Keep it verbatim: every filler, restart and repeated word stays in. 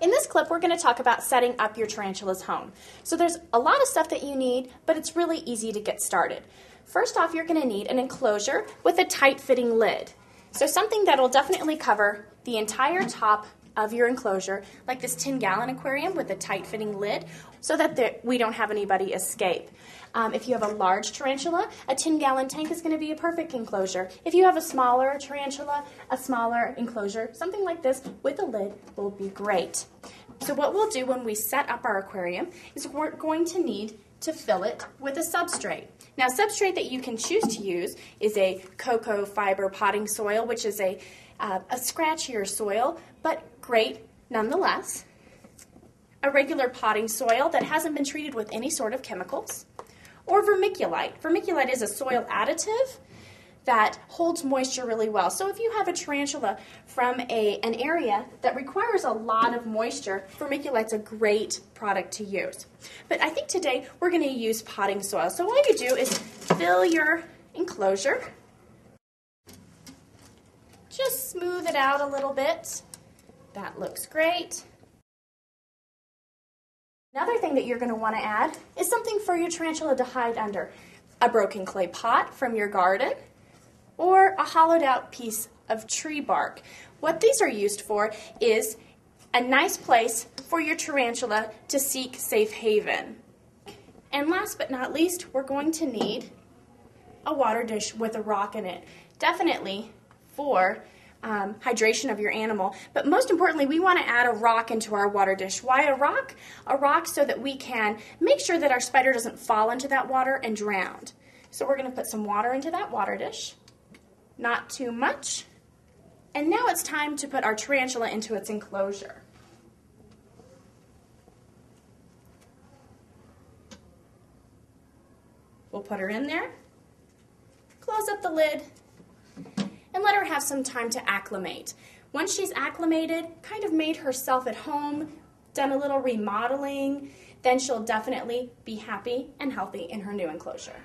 In this clip, we're going to talk about setting up your tarantula's home. So there's a lot of stuff that you need, but it's really easy to get started. First off, you're going to need an enclosure with a tight-fitting lid. So something that will definitely cover the entire top of your enclosure, like this ten gallon aquarium with a tight-fitting lid, so that the, we don't have anybody escape. Um, if you have a large tarantula, a ten gallon tank is going to be a perfect enclosure. If you have a smaller tarantula, a smaller enclosure, something like this with a lid will be great. So what we'll do when we set up our aquarium is we're going to need to fill it with a substrate. Now, substrate that you can choose to use is a cocoa fiber potting soil, which is a, uh, a scratchier soil, but great nonetheless. A regular potting soil that hasn't been treated with any sort of chemicals, or vermiculite. Vermiculite is a soil additive that holds moisture really well. So if you have a tarantula from a, an area that requires a lot of moisture, vermiculite's a great product to use. But I think today we're going to use potting soil. So all you do is fill your enclosure. Just smooth it out a little bit. That looks great. Another thing that you're going to want to add is something for your tarantula to hide under. A broken clay pot from your garden, or a hollowed out piece of tree bark. What these are used for is a nice place for your tarantula to seek safe haven. And last but not least, we're going to need a water dish with a rock in it, definitely for um, hydration of your animal. But most importantly, we want to add a rock into our water dish. Why a rock? A rock so that we can make sure that our spider doesn't fall into that water and drown. So we're going to put some water into that water dish. Not too much. And now it's time to put our tarantula into its enclosure. We'll put her in there, close up the lid, and let her have some time to acclimate. Once she's acclimated, kind of made herself at home, done a little remodeling, then she'll definitely be happy and healthy in her new enclosure.